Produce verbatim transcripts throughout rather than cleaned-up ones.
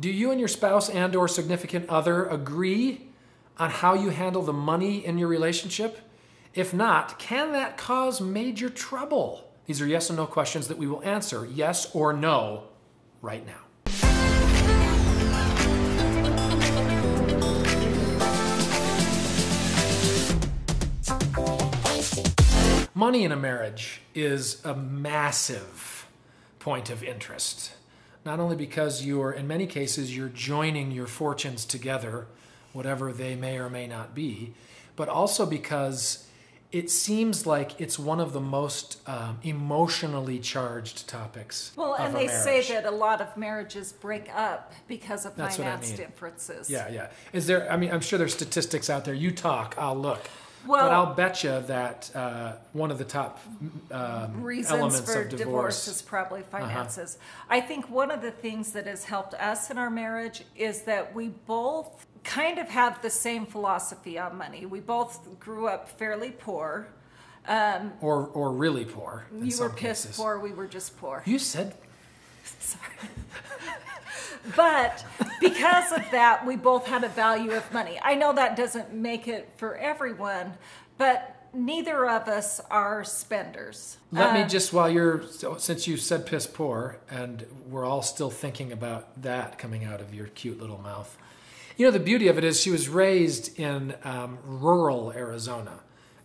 Do you and your spouse and or significant other agree on how you handle the money in your relationship? If not, can that cause major trouble? These are yes and no questions that we will answer, yes or no, right now. Money in a marriage is a massive point of interest. Not only because you're, in many cases, you're joining your fortunes together, whatever they may or may not be, but also because it seems like it's one of the most um, emotionally charged topics. Well, of and a they marriage. Say that a lot of marriages break up because of That's finance what I mean. differences. Yeah, yeah. Is there? I mean, I'm sure there's statistics out there. You talk, I'll look. Well, but I'll bet you that uh, one of the top um, reasons elements for of divorce. divorce is probably finances. Uh-huh. I think one of the things that has helped us in our marriage is that we both kind of have the same philosophy on money. We both grew up fairly poor. Um, or, or really poor. You were pissed cases. poor, we were just poor. You said... Sorry. But because of that, we both had a value of money. I know that doesn't make it for everyone, but neither of us are spenders. Let um, me just, while you're, since you said piss poor, and we're all still thinking about that coming out of your cute little mouth. You know, the beauty of it is she was raised in um, rural Arizona,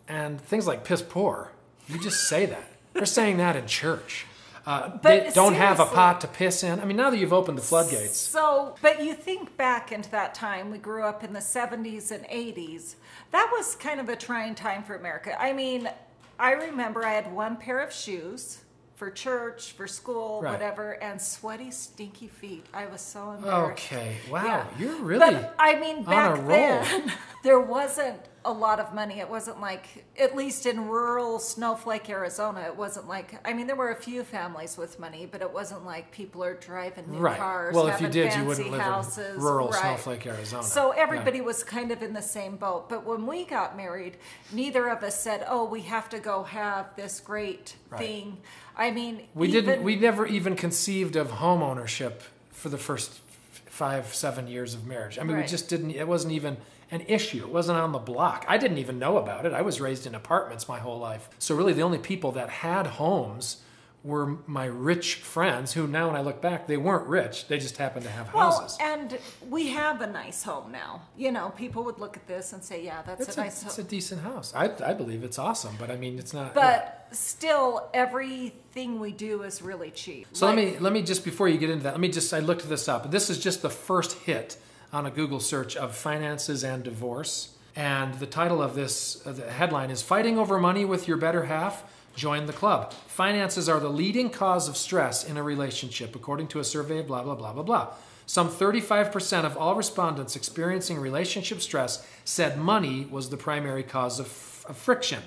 and things like piss poor, you just say that. They're saying that in church. Uh, but they don't seriously. have a pot to piss in. I mean, now that you've opened the floodgates. So, but you think back into that time, we grew up in the seventies and eighties. That was kind of a trying time for America. I mean, I remember I had one pair of shoes for church, for school, right. whatever, and sweaty, stinky feet. I was so embarrassed. Okay, wow, yeah. you're really But I mean, back then, there wasn't a lot of money. It wasn't like, at least in rural snowflake Arizona, it wasn't like, I mean, there were a few families with money, but it wasn't like people are driving new right. cars, well, having if you did, fancy you wouldn't live houses. In rural right. snowflake Arizona. So everybody yeah. was kind of in the same boat. But when we got married, neither of us said, oh, we have to go have this great right. thing. I mean, we even, didn't, we never even conceived of home ownership for the first five, seven years of marriage. I mean, right. we just didn't, it wasn't even an issue. It wasn't on the block. I didn't even know about it. I was raised in apartments my whole life. So really the only people that had homes were my rich friends who now when I look back, they weren't rich. They just happened to have well, houses. And we have a nice home now. You know, people would look at this and say, yeah, that's it's a nice a, home. It's a decent house. I, I believe it's awesome, but I mean, it's not. But yeah. still, everything we do is really cheap. So like, let me, let me just, before you get into that, let me just, I looked this up. This is just the first hit on a Google search of finances and divorce. And the title of this, uh, the headline is Fighting Over Money with Your Better Half? Join the club. Finances are the leading cause of stress in a relationship, according to a survey of blah, blah, blah, blah, blah. Some thirty-five percent of all respondents experiencing relationship stress said money was the primary cause of, f of friction.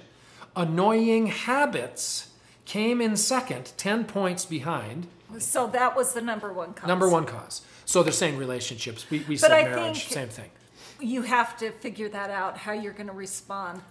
Annoying habits came in second, ten points behind. So that was the number one cause. Number one cause. So they're saying relationships. We, we said I marriage, same thing. You have to figure that out, how you're going to respond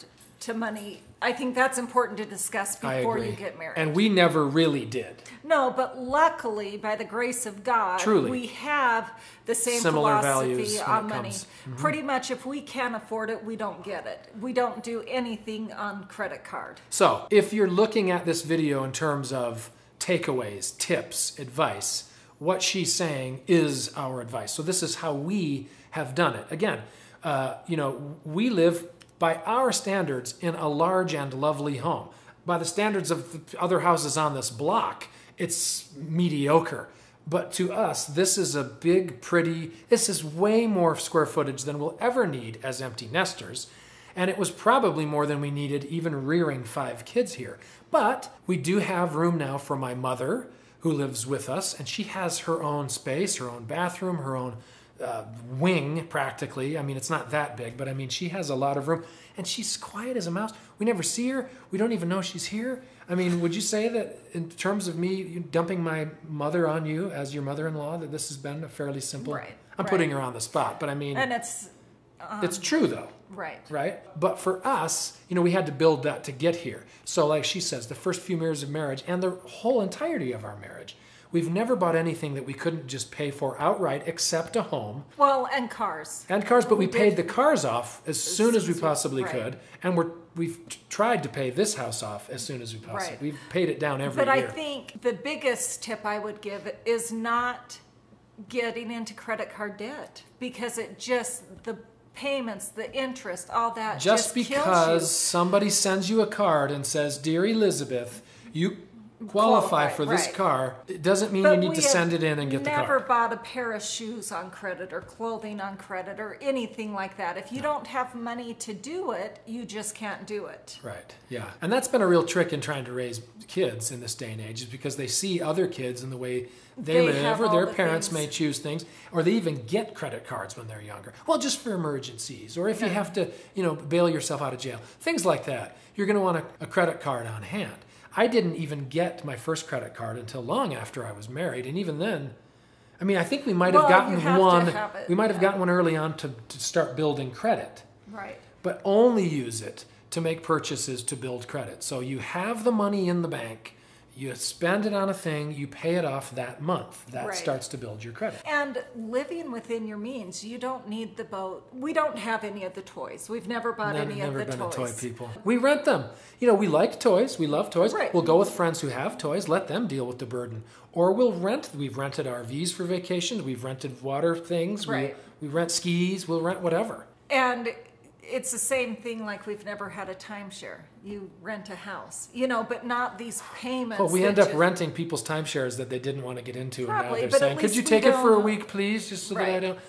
to money. I think that's important to discuss before you get married. And we never really did. No, but luckily, by the grace of God, Truly. we have the same Similar philosophy on money. Mm-hmm. Pretty much if we can't afford it, we don't get it. We don't do anything on credit card. So if you're looking at this video in terms of takeaways, tips, advice, what she's saying is our advice. So this is how we have done it. Again, uh, you know, we live by our standards in a large and lovely home. By the standards of the other houses on this block, it's mediocre. But to us, this is a big, pretty, this is way more square footage than we'll ever need as empty nesters. And it was probably more than we needed even rearing five kids here. But we do have room now for my mother, who lives with us, and she has her own space, her own bathroom, her own Uh, wing practically. I mean, it's not that big, but I mean, she has a lot of room and she's quiet as a mouse. We never see her. We don't even know she's here. I mean, would you say that in terms of me dumping my mother on you as your mother-in-law, that this has been a fairly simple, right, I'm right. putting her on the spot, but I mean, and it's, um, it's true though. Right. Right. But for us, you know, we had to build that to get here. So like she says, the first few years of marriage and the whole entirety of our marriage, We've never bought anything that we couldn't just pay for outright, except a home. Well, and cars. And cars, but we, we paid the cars off as soon as we possibly right. could. And we're, we've tried to pay this house off as soon as we possibly right. We've paid it down every but year. But I think the biggest tip I would give is not getting into credit card debt, because it just, the payments, the interest, all that just, just because kills you. Somebody sends you a card and says, "Dear Elizabeth, you qualify for this right. car," it doesn't mean but you need to send it in and get the car. Never bought a pair of shoes on credit or clothing on credit or anything like that. If you no. don't have money to do it, you just can't do it. Right, yeah. And that's been a real trick in trying to raise kids in this day and age, is because they see other kids and the way they, they live, or their the parents things. may choose things, or they even get credit cards when they're younger. Well, just for emergencies, or if yeah. you have to, you know, bail yourself out of jail. Things like that. You're gonna want a, a credit card on hand. I didn't even get my first credit card until long after I was married, and even then, I mean, I think we might have well, gotten have one. Have it, we might yeah. have gotten one early on to, to start building credit. Right. But only use it to make purchases to build credit. So you have the money in the bank, you spend it on a thing, you pay it off that month. That right. starts to build your credit. And living within your means, you don't need the boat. We don't have any of the toys. We've never bought never, any never of the toys. Never been a toy people. We rent them. You know, we like toys. We love toys. Right. We'll go with friends who have toys. Let them deal with the burden. Or we'll rent. We've rented R Vs for vacations. We've rented water things. Right. We, we rent skis. We'll rent whatever. And it's the same thing, like we've never had a timeshare. You rent a house, you know, but not these payments. Well, we end up you, renting people's timeshares that they didn't want to get into. Probably, and now they're saying, could you take it for a week, please, just so right. that I don't.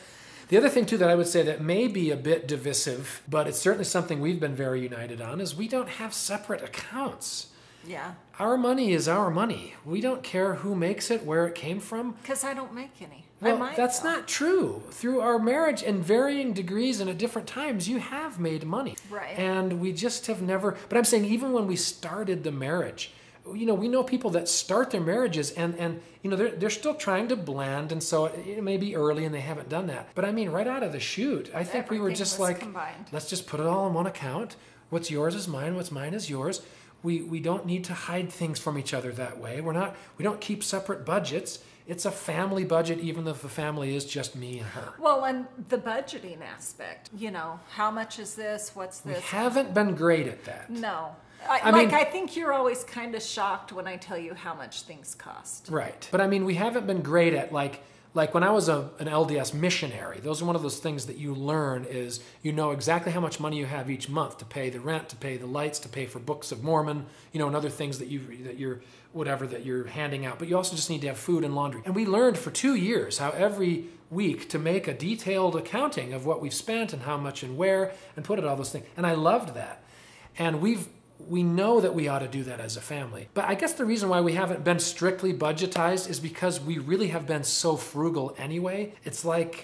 The other thing, too, that I would say that may be a bit divisive, but it's certainly something we've been very united on, is we don't have separate accounts. Yeah. Our money is our money. We don't care who makes it, where it came from. Because I don't make any. Well, I might, that's though. not true. Through our marriage, in varying degrees and at different times, you have made money. Right. And we just have never, but I'm saying even when we started the marriage, you know, we know people that start their marriages and, and you know, they're, they're still trying to blend, and so it, it may be early and they haven't done that. But I mean, right out of the chute, I think Everything we were just like, combined. let's just put it all in one account. What's yours is mine, what's mine is yours. We, we don't need to hide things from each other that way. We're not, we don't keep separate budgets. It's a family budget, even if the family is just me and her. Well, and the budgeting aspect, you know, how much is this? What's this? We haven't been great at that. No. I, I like, mean, I think you're always kind of shocked when I tell you how much things cost. Right. But I mean, we haven't been great at, like, like when I was a, an L D S missionary, those are one of those things that you learn is you know exactly how much money you have each month to pay the rent, to pay the lights, to pay for Books of Mormon, you know, and other things that, you, that you're, whatever, that you're handing out. But you also just need to have food and laundry. And we learned for two years how every week to make a detailed accounting of what we've spent and how much and where and put it all those things. And I loved that. And we've We know that we ought to do that as a family. But I guess the reason why we haven't been strictly budgetized is because we really have been so frugal anyway. It's like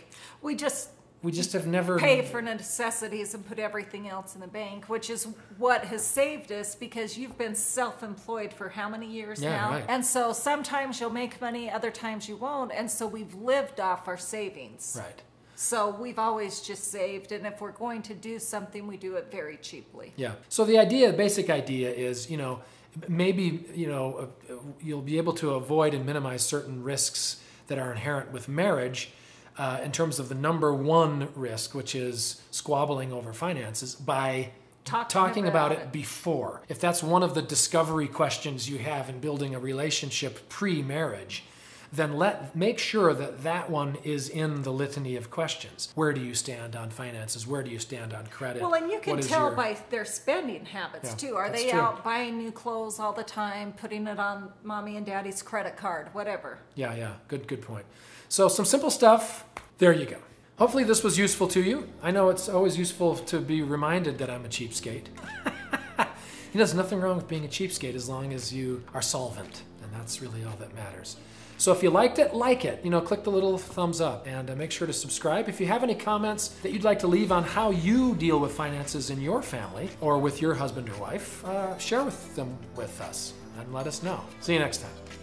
we just we just have never pay for necessities and put everything else in the bank, which is what has saved us, because you've been self-employed for how many years yeah, now? Right. And so sometimes you'll make money, other times you won't, and so we've lived off our savings. Right. So we've always just saved, and if we're going to do something, we do it very cheaply. Yeah. So the idea, basic idea is, you know, maybe, you know, you'll be able to avoid and minimize certain risks that are inherent with marriage uh, in terms of the number one risk, which is squabbling over finances, by talking, talking about, about it, it before. If that's one of the discovery questions you have in building a relationship pre-marriage, then let, make sure that that one is in the litany of questions. Where do you stand on finances? Where do you stand on credit? Well, and you can tell your... by their spending habits, yeah, too. Are they true. out buying new clothes all the time, putting it on mommy and daddy's credit card, whatever? Yeah, yeah, good, good point. So some simple stuff. There you go. Hopefully this was useful to you. I know it's always useful to be reminded that I'm a cheapskate. You know, there's nothing wrong with being a cheapskate as long as you are solvent, and that's really all that matters. So if you liked it, like it. You know, click the little thumbs up, and uh, make sure to subscribe. If you have any comments that you'd like to leave on how you deal with finances in your family or with your husband or wife, uh, share with them with us and let us know. See you next time.